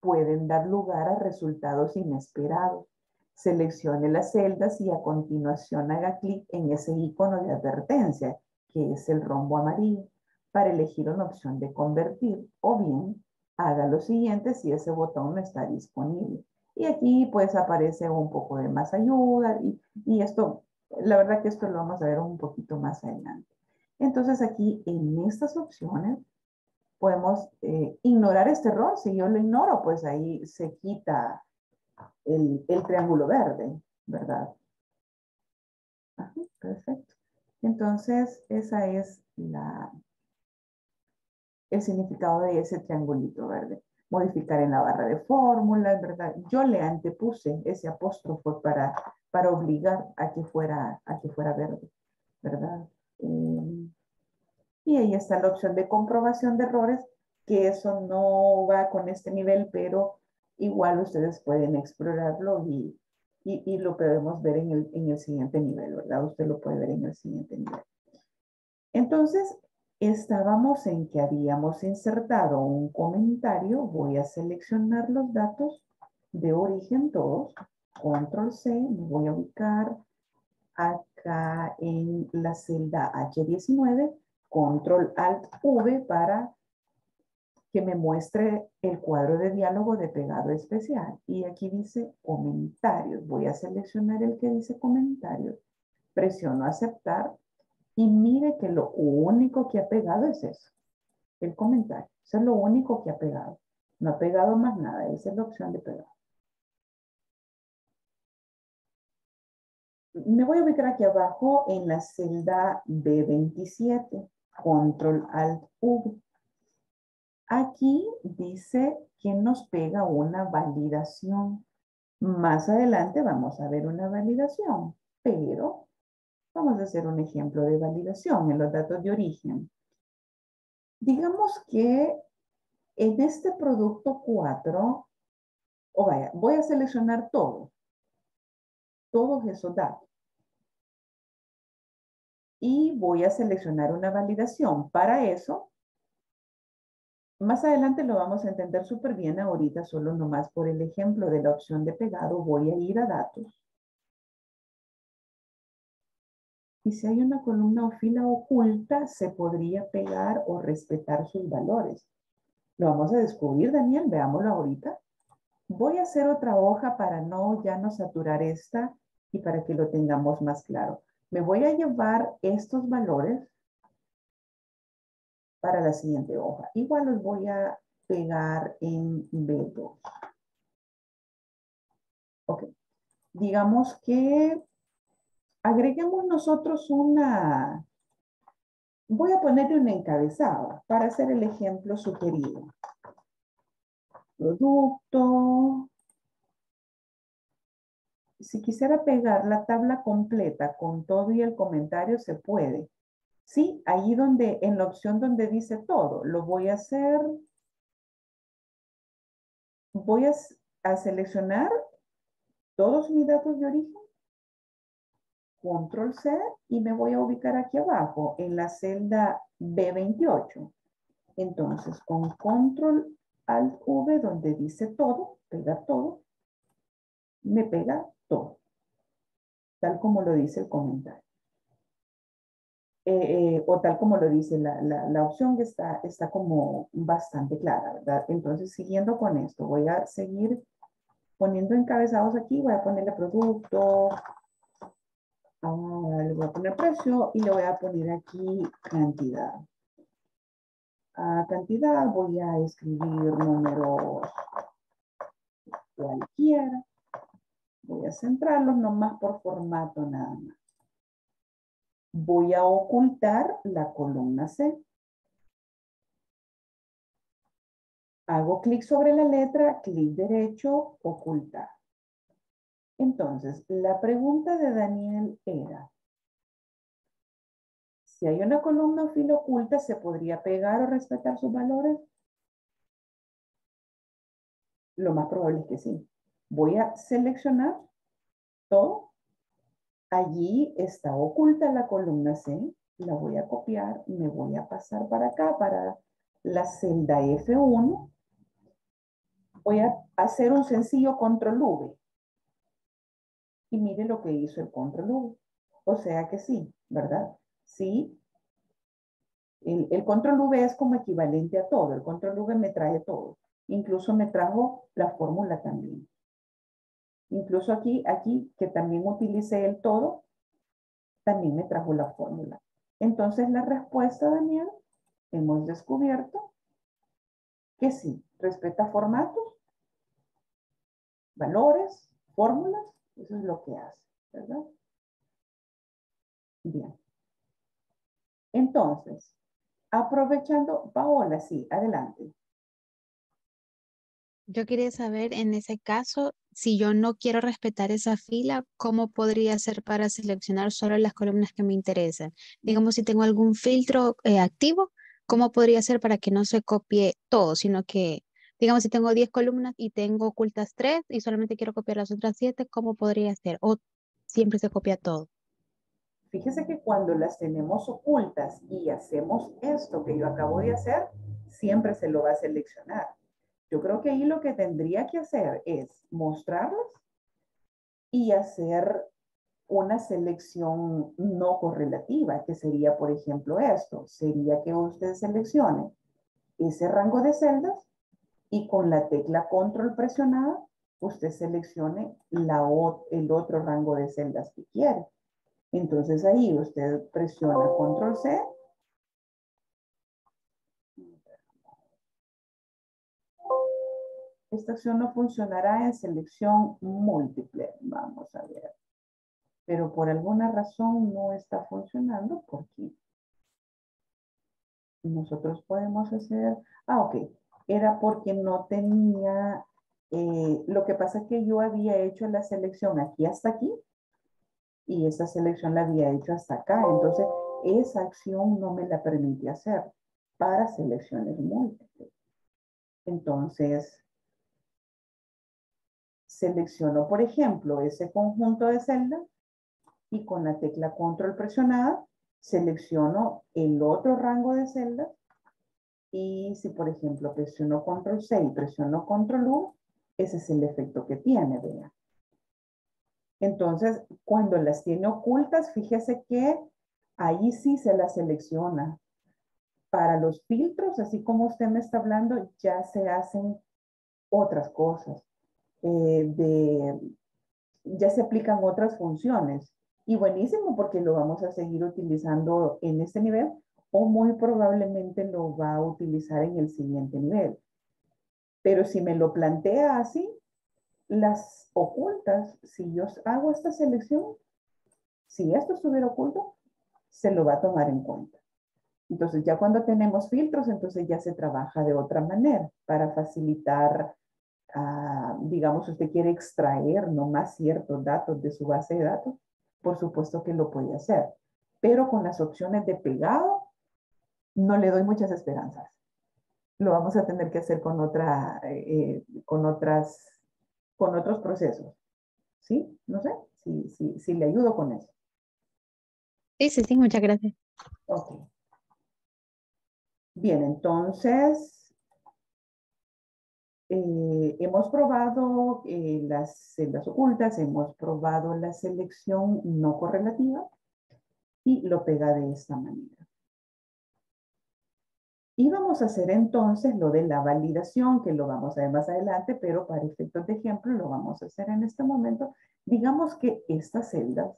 pueden dar lugar a resultados inesperados. Seleccione las celdas y a continuación haga clic en ese icono de advertencia, que es el rombo amarillo, para elegir una opción de convertir, o bien haga lo siguiente si ese botón no está disponible. Y aquí pues aparece un poco de más ayuda y, y esto, la verdad que esto lo vamos a ver un poquito más adelante. Entonces aquí en estas opciones podemos eh, ignorar este error. Si yo lo ignoro, pues ahí se quita el, el triángulo verde, ¿verdad? Ajá, perfecto. Entonces esa es la... el significado de ese triangulito verde. Modificar en la barra de fórmulas, ¿verdad? Yo le antepuse ese apóstrofo para, para obligar a que fuera, a que fuera verde, ¿verdad? Eh, y ahí está la opción de comprobación de errores, que eso no va con este nivel, pero igual ustedes pueden explorarlo y, y, y lo podemos ver en el, en el siguiente nivel, ¿verdad? Usted lo puede ver en el siguiente nivel. Entonces, estábamos en que habíamos insertado un comentario. Voy a seleccionar los datos de origen todos. Control C. Me voy a ubicar acá en la celda H diecinueve. Control Alt V para que me muestre el cuadro de diálogo de pegado especial. Y aquí dice comentarios. Voy a seleccionar el que dice comentarios. Presiono aceptar. Y mire que lo único que ha pegado es eso, el comentario. Eso es lo único que ha pegado. No ha pegado más nada. Esa es la opción de pegado. Me voy a ubicar aquí abajo en la celda B veintisiete, control alt V. Aquí dice que nos pega una validación. Más adelante vamos a ver una validación, pero vamos a hacer un ejemplo de validación en los datos de origen. Digamos que en este producto cuatro, oh vaya, voy a seleccionar todo. Todos esos datos. Y voy a seleccionar una validación. Para eso, más adelante lo vamos a entender súper bien. Ahorita solo nomás por el ejemplo de la opción de pegado voy a ir a datos. Y si hay una columna o fila oculta, se podría pegar o respetar sus valores. Lo vamos a descubrir, Daniel. Veámoslo ahorita. Voy a hacer otra hoja para no ya no saturar esta y para que lo tengamos más claro. Me voy a llevar estos valores para la siguiente hoja. Igual los voy a pegar en B dos. Ok. Digamos que agreguemos nosotros una... Voy a ponerle una encabezada para hacer el ejemplo sugerido. Producto. Si quisiera pegar la tabla completa con todo y el comentario, se puede. Sí, ahí donde, en la opción donde dice todo, lo voy a hacer. Voy a, a seleccionar todos mis datos de origen. Control C y me voy a ubicar aquí abajo en la celda B veintiocho. Entonces, con Control Alt V, donde dice todo, pegar todo, me pega todo, tal como lo dice el comentario. Eh, eh, o tal como lo dice la, la, la opción que está, está como bastante clara, ¿verdad? Entonces, siguiendo con esto, voy a seguir poniendo encabezados aquí, voy a ponerle producto, ah, le voy a poner precio y le voy a poner aquí cantidad. A cantidad voy a escribir números cualquiera. Voy a centrarlos nomás por formato nada más. Voy a ocultar la columna C. Hago clic sobre la letra, clic derecho, ocultar. Entonces, la pregunta de Daniel era... Si hay una columna o fila oculta, ¿se podría pegar o respetar sus valores? Lo más probable es que sí. Voy a seleccionar todo. Allí está oculta la columna C. La voy a copiar. Me voy a pasar para acá, para la celda F uno. Voy a hacer un sencillo control V. Y mire lo que hizo el control V. O sea que sí, ¿verdad? Sí, el, el control V es como equivalente a todo. El control V me trae todo. Incluso me trajo la fórmula también. Incluso aquí, aquí que también utilicé el todo, también me trajo la fórmula. Entonces la respuesta, Daniel, hemos descubierto que sí, respeta formatos, valores, fórmulas. Eso es lo que hace, ¿verdad? Bien. Entonces, aprovechando, Paola, sí, adelante. Yo quería saber, en ese caso, si yo no quiero respetar esa fila, ¿cómo podría hacer para seleccionar solo las columnas que me interesan? Digamos, si tengo algún filtro eh, activo, ¿cómo podría hacer para que no se copie todo, sino que, digamos, si tengo diez columnas y tengo ocultas tres y solamente quiero copiar las otras siete, ¿cómo podría hacer? ¿O siempre se copia todo? Fíjese que cuando las tenemos ocultas y hacemos esto que yo acabo de hacer, siempre se lo va a seleccionar. Yo creo que ahí lo que tendría que hacer es mostrarlas y hacer una selección no correlativa, que sería, por ejemplo, esto. Sería que usted seleccione ese rango de celdas y con la tecla control presionada, usted seleccione la, el otro rango de celdas que quiere. Entonces ahí usted presiona control C. Esta acción no funcionará en selección múltiple. Vamos a ver. pero por alguna razón no está funcionando porque nosotros podemos hacer, ah, ok, era porque no tenía, eh, lo que pasa es que yo había hecho la selección aquí hasta aquí y esa selección la había hecho hasta acá, entonces esa acción no me la permite hacer para selecciones múltiples. Entonces, selecciono, por ejemplo, ese conjunto de celdas y con la tecla control presionada selecciono el otro rango de celdas y si, por ejemplo, presiono control C y presiono control U, ese es el efecto que tiene, vean. Entonces, cuando las tiene ocultas, fíjese que ahí sí se las selecciona. Para los filtros, así como usted me está hablando, ya se hacen otras cosas. Eh, de, ya se aplican otras funciones. Y buenísimo porque lo vamos a seguir utilizando en este nivel o muy probablemente lo va a utilizar en el siguiente nivel. Pero si me lo plantea así, las ocultas, si yo hago esta selección, si esto estuviera oculto, se lo va a tomar en cuenta. Entonces ya cuando tenemos filtros, entonces ya se trabaja de otra manera para facilitar, uh, digamos, usted quiere extraer nomás ciertos datos de su base de datos, por supuesto que lo puede hacer. Pero con las opciones de pegado, no le doy muchas esperanzas. Lo vamos a tener que hacer con, otra, eh, con, otras, con otros procesos. ¿Sí? No sé si sí, sí, sí le ayudo con eso. Sí, sí, sí, muchas gracias. Ok. Bien, entonces, eh, hemos probado eh, las celdas ocultas, hemos probado la selección no correlativa y lo pega de esta manera. Y vamos a hacer entonces lo de la validación, que lo vamos a ver más adelante, pero para efectos de ejemplo lo vamos a hacer en este momento. Digamos que estas celdas,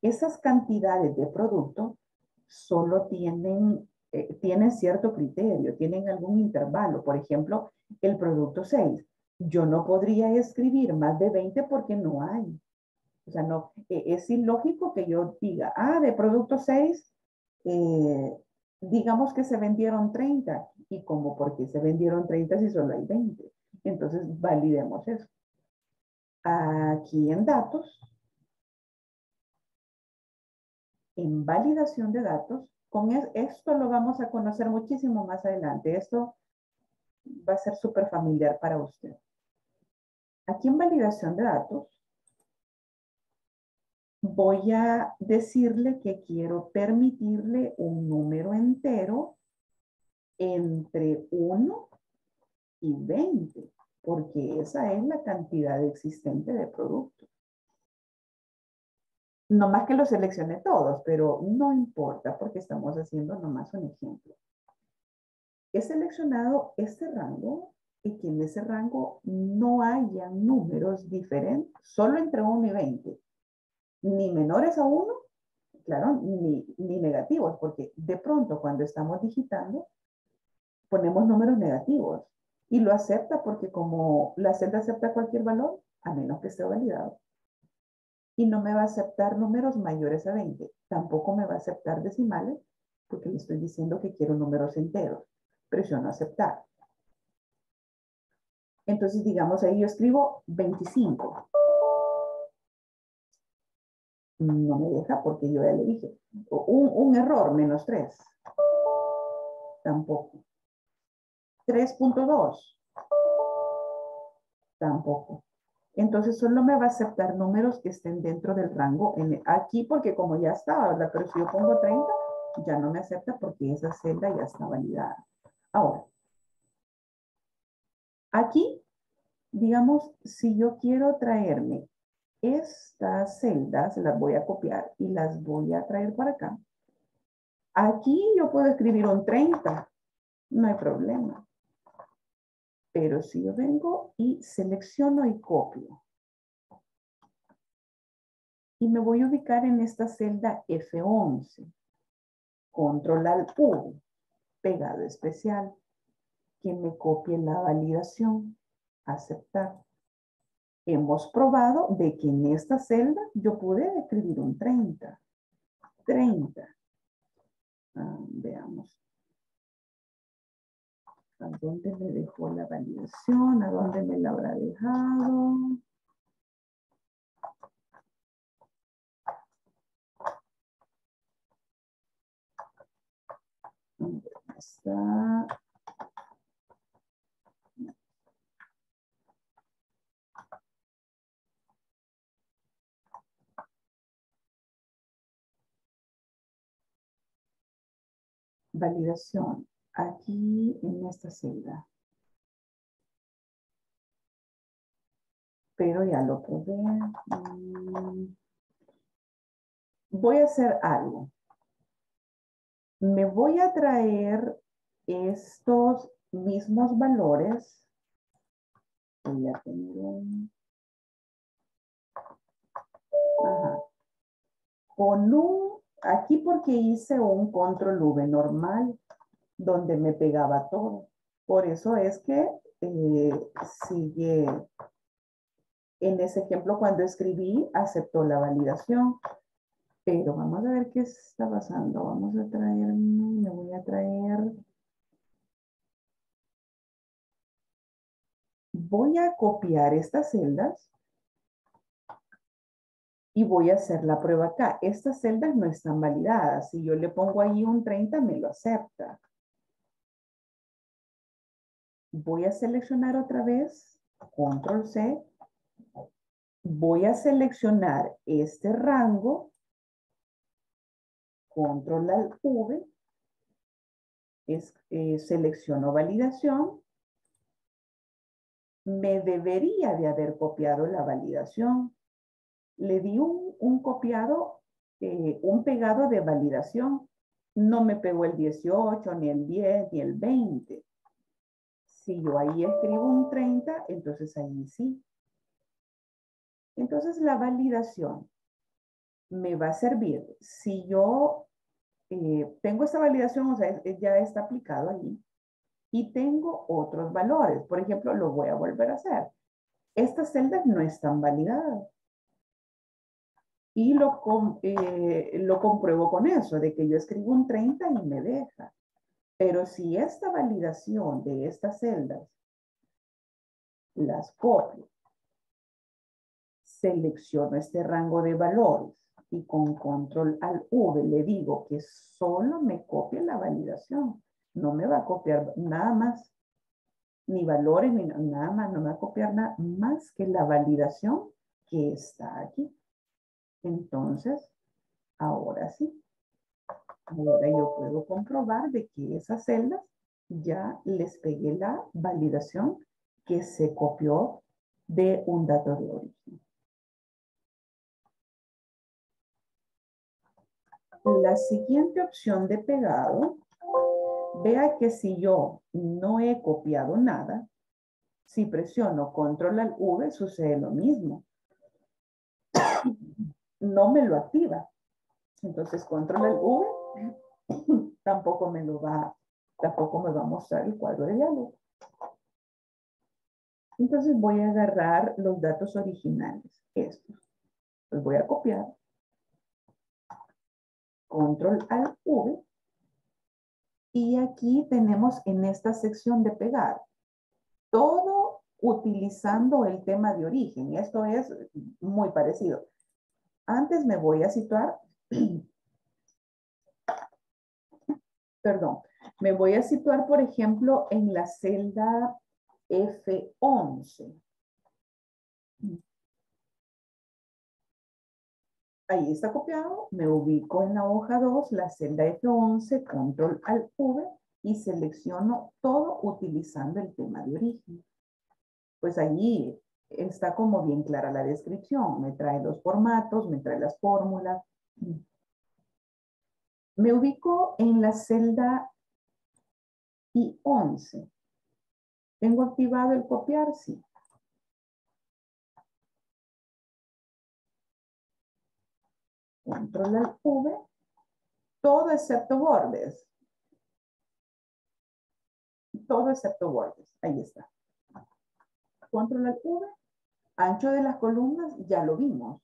esas cantidades de producto, solo tienen... Eh, tienen cierto criterio, tienen algún intervalo. Por ejemplo, el producto seis. Yo no podría escribir más de veinte porque no hay. O sea, no, eh, es ilógico que yo diga, ah, de producto seis, eh, digamos que se vendieron treinta. ¿Y como por qué se vendieron treinta si solo hay veinte? Entonces, validemos eso. Aquí en datos, en validación de datos, con esto lo vamos a conocer muchísimo más adelante. Esto va a ser súper familiar para usted. Aquí en validación de datos, voy a decirle que quiero permitirle un número entero entre uno y veinte, porque esa es la cantidad existente de productos. No más que lo seleccione todos, pero no importa porque estamos haciendo nomás un ejemplo. He seleccionado este rango y que en ese rango no haya números diferentes, solo entre uno y veinte. Ni menores a uno, claro, ni, ni negativos, porque de pronto cuando estamos digitando ponemos números negativos y lo acepta porque como la celda acepta cualquier valor, a menos que esté validado. Y no me va a aceptar números mayores a veinte. Tampoco me va a aceptar decimales porque le estoy diciendo que quiero números enteros. Presiono aceptar. Entonces, digamos, ahí yo escribo veinticinco. No me deja porque yo ya le dije. Un, un error, menos tres. Tampoco. tres punto dos. Tampoco. Entonces solo me va a aceptar números que estén dentro del rango en, aquí porque como ya está, ¿verdad? Pero si yo pongo treinta, ya no me acepta porque esa celda ya está validada. Ahora, aquí, digamos, si yo quiero traerme estas celdas, las voy a copiar y las voy a traer para acá. Aquí yo puedo escribir un treinta, no hay problema. Pero si yo vengo y selecciono y copio. Y me voy a ubicar en esta celda F once. Control Alt U. Pegado especial. Que me copie la validación. Aceptar. hemos probado de que en esta celda yo pude escribir un treinta. treinta. Ah, veamos. ¿A dónde me dejó la validación? ¿A dónde me la habrá dejado? ¿Dónde está? Validación. Aquí en esta celda. Pero ya lo probé. Voy a hacer algo. Me voy a traer estos mismos valores. Voy a tener un... Ajá. Con un... Aquí porque hice un control V normal, donde me pegaba todo. Por eso es que eh, sigue. En ese ejemplo, cuando escribí, aceptó la validación. Pero vamos a ver qué está pasando. Vamos a traer, me voy a traer. Voy a copiar estas celdas. Y voy a hacer la prueba acá. Estas celdas no están validadas. Si yo le pongo ahí un treinta, me lo acepta. Voy a seleccionar otra vez. control C. Voy a seleccionar este rango. control V. Es, eh, selecciono validación. Me debería de haber copiado la validación. Le di un, un copiado, eh, un pegado de validación. No me pegó el dieciocho, ni el diez, ni el veinte. Si yo ahí escribo un treinta, entonces ahí sí. Entonces la validación me va a servir. Si yo eh, tengo esta validación, o sea, ya está aplicado ahí. Y tengo otros valores. Por ejemplo, lo voy a volver a hacer. Estas celdas no están validadas. Y lo, eh, lo compruebo con eso, de que yo escribo un treinta y me deja. Pero si esta validación de estas celdas las copio, selecciono este rango de valores y con control V le digo que solo me copie la validación. No me va a copiar nada más, ni valores, ni nada más. No me va a copiar nada más que la validación que está aquí. Entonces, ahora sí, ahora yo puedo comprobar de que esas celdas ya les pegué la validación que se copió de un dato de origen. La siguiente opción de pegado, vea que si yo no he copiado nada, si presiono control V sucede lo mismo. No me lo activa. Entonces, control V tampoco me lo va, tampoco me va a mostrar el cuadro de diálogo. Entonces, voy a agarrar los datos originales, estos. Los voy a copiar. control V. Y aquí tenemos en esta sección de pegar. Todo utilizando el tema de origen. Esto es muy parecido. Antes me voy a situar, perdón, me voy a situar, por ejemplo, en la celda F once. Ahí está copiado, me ubico en la hoja dos, la celda F once, control V y selecciono todo utilizando el tema de origen. Pues allí está como bien clara la descripción. Me trae los formatos, me trae las fórmulas. Me ubico en la celda I once. ¿Tengo activado el copiar? Sí. control V. Todo excepto bordes. Todo excepto bordes. Ahí está. control V. Ancho de las columnas ya lo vimos.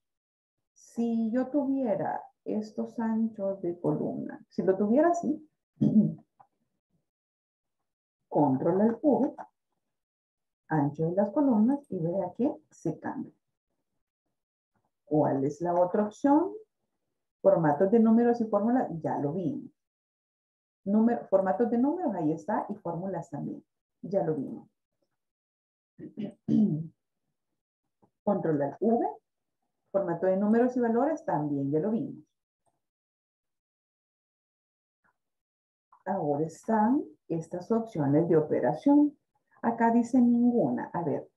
Si yo tuviera estos anchos de columna, si lo tuviera así, control el U, ancho de las columnas, y vea que se cambia. ¿Cuál es la otra opción? Formatos de números y fórmulas, ya lo vimos. Número, formatos de números, ahí está, y fórmulas también, ya lo vimos. Controlar V, formato de números y valores, también ya lo vimos. Ahora están estas opciones de operación. Acá dice ninguna. A ver,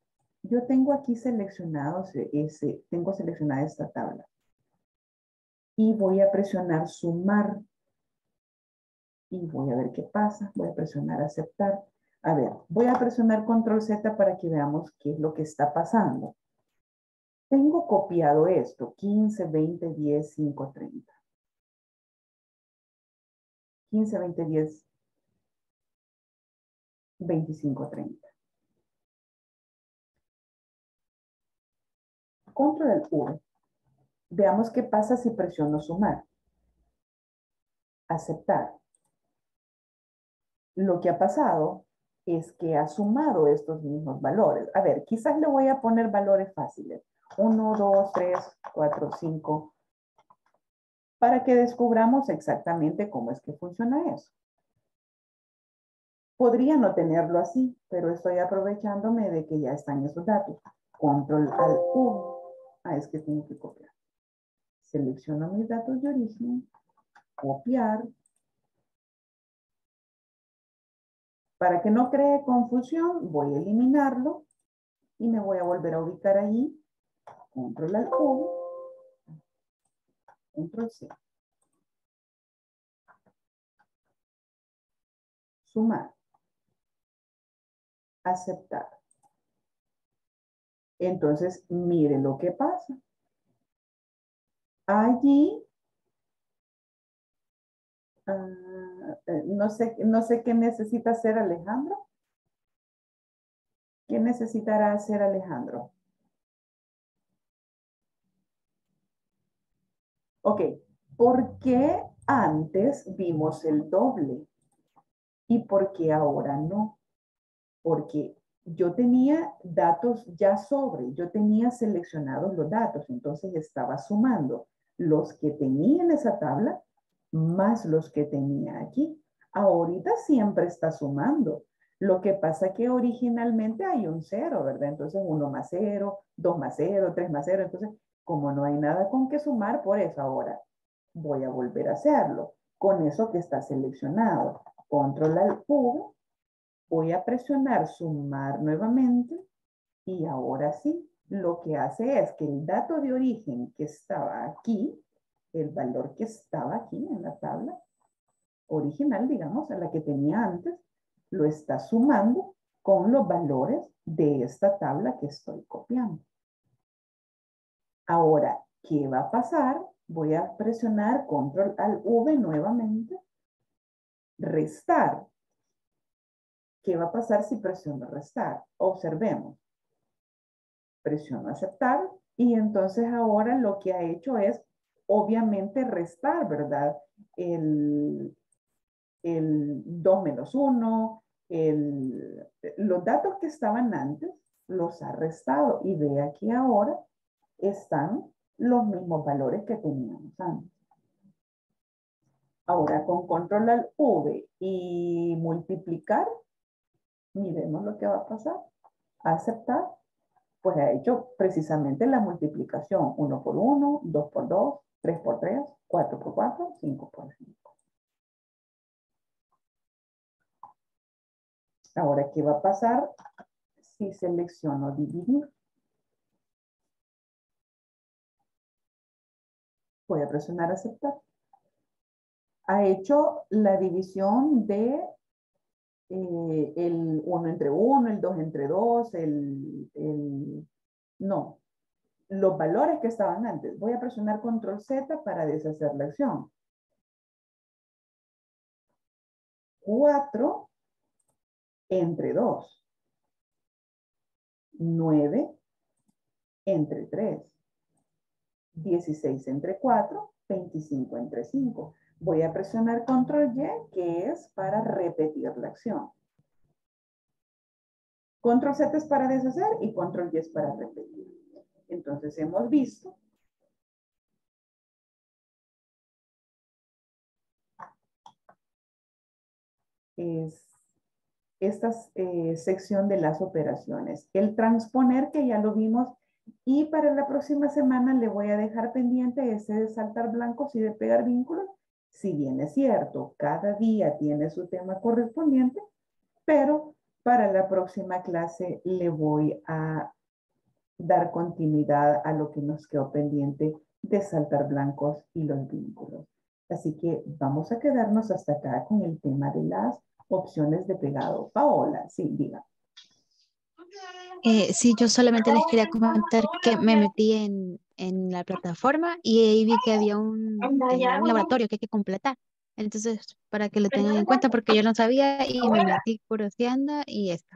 yo tengo aquí seleccionado ese, tengo seleccionada esta tabla. Y voy a presionar sumar. Y voy a ver qué pasa. Voy a presionar aceptar. A ver, voy a presionar control Z para que veamos qué es lo que está pasando. Tengo copiado esto. quince, veinte, diez, cinco, treinta. quince, veinte, diez, veinticinco, treinta. Control V. Veamos qué pasa si presiono sumar. Aceptar. Lo que ha pasado es que ha sumado estos mismos valores. A ver, quizás le voy a poner valores fáciles. uno, dos, tres, cuatro, cinco. Para que descubramos exactamente cómo es que funciona eso. Podría no tenerlo así, pero estoy aprovechándome de que ya están esos datos. Control al U. Ah, es que tengo que copiar. Selecciono mis datos de origen. Copiar. Para que no cree confusión, voy a eliminarlo y me voy a volver a ubicar ahí. Control al U, control C. Sumar. Aceptar. Entonces, mire lo que pasa. Allí. Uh, no sé, no sé qué necesita hacer Alejandro. ¿Qué necesitará hacer Alejandro? Ok, ¿por qué antes vimos el doble? ¿Y por qué ahora no? Porque yo tenía datos ya sobre, yo tenía seleccionados los datos, entonces estaba sumando los que tenía en esa tabla más los que tenía aquí. Ahorita siempre está sumando. Lo que pasa que originalmente hay un cero, ¿verdad? Entonces uno más cero, dos más cero, tres más cero. Entonces, como no hay nada con que sumar, por eso ahora voy a volver a hacerlo. Con eso que está seleccionado. Control al U. Voy a presionar sumar nuevamente. Y ahora sí, lo que hace es que el dato de origen que estaba aquí, el valor que estaba aquí en la tabla original, digamos, a la que tenía antes, lo está sumando con los valores de esta tabla que estoy copiando. Ahora, ¿qué va a pasar? Voy a presionar control al V nuevamente, restar. ¿Qué va a pasar si presiono restar? Observemos. Presiono aceptar y entonces ahora lo que ha hecho es obviamente restar, ¿verdad? El, el dos menos uno, el, los datos que estaban antes los ha restado. Y ve aquí ahora están los mismos valores que teníamos antes. Ahora con control al V y multiplicar, miremos lo que va a pasar. Aceptar, pues ha hecho precisamente la multiplicación. uno por uno, dos por dos, tres por tres, cuatro por cuatro, cinco por cinco. Ahora, ¿qué va a pasar si selecciono dividir? Voy a presionar aceptar. Ha hecho la división de eh, el uno entre uno, el dos entre dos, el, el... No. Los valores que estaban antes. Voy a presionar control Z para deshacer la acción. cuatro entre dos. nueve entre tres, dieciséis entre cuatro, veinticinco entre cinco. Voy a presionar control Y, que es para repetir la acción. Control Z es para deshacer y control Y es para repetir. Entonces hemos visto es esta eh, sección de las operaciones. El transponer, que ya lo vimos, y para la próxima semana le voy a dejar pendiente ese de saltar blancos y de pegar vínculos. Si bien es cierto, cada día tiene su tema correspondiente, pero para la próxima clase le voy a dar continuidad a lo que nos quedó pendiente de saltar blancos y los vínculos. Así que vamos a quedarnos hasta acá con el tema de las opciones de pegado. Paola, sí, diga. Eh, sí, yo solamente les quería comentar que me metí en, en la plataforma y ahí vi que había un, eh, un laboratorio que hay que completar. Entonces, para que lo tengan en cuenta, porque yo no sabía y me metí curioseando y esto.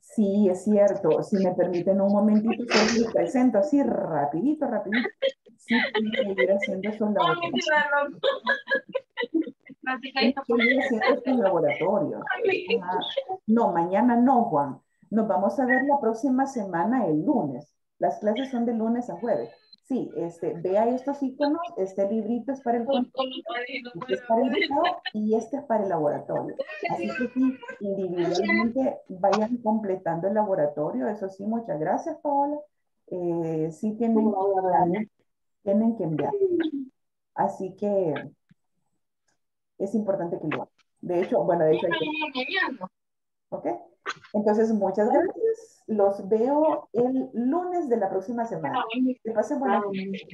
Sí, es cierto. Si me permiten un momentito, se los presento así, rapidito, rapidito. Sí, tiene que ir haciendo esos laboratorios. Tiene que ir haciendo estos laboratorios. Ah, no, mañana no, Juan. Nos vamos a ver la próxima semana el lunes. Las clases son de lunes a jueves. Sí, este, vea estos iconos, este librito es para el contenido, este es para el video y este es para el laboratorio. Así que sí, individualmente vayan completando el laboratorio. Eso sí, muchas gracias, Paola. Eh, sí tienen, tienen que enviar. Así que es importante que lo hagan. De hecho, bueno, de hecho... Hay que... ¿Ok? Entonces, muchas gracias. Los veo el lunes de la próxima semana. Que pasen buenas noches.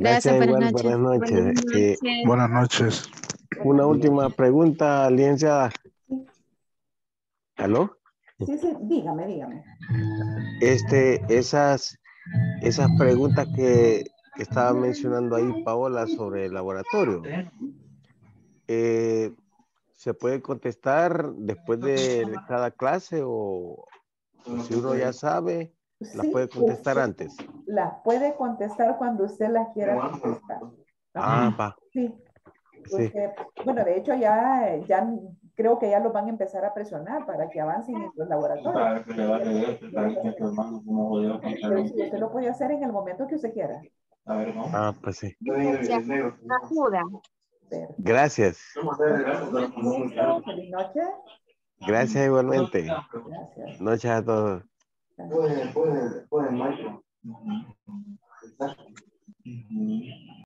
Gracias, buenas noches. Buenas noches. Eh, buenas noches. Una última pregunta, Alianza. Sí. ¿Aló? Sí, sí, dígame, dígame. Este, esas, esas preguntas que, que estaba mencionando ahí Paola sobre el laboratorio. Eh... ¿Se puede contestar después de cada clase o, o si uno ya sabe, las sí, puede contestar usted, antes? Las puede contestar cuando usted las quiera contestar. Ah, va. Sí. Usted, sí. Bueno, de hecho ya, ya creo que ya los van a empezar a presionar para que avancen en los laboratorios. Pero si usted lo puede hacer en el momento que usted quiera. A ver, ¿no? Ah, pues sí. Ayuda. Gracias. Feliz noche. Gracias igualmente. Gracias. Noches a todos. Pueden, pueden, pueden, Michael.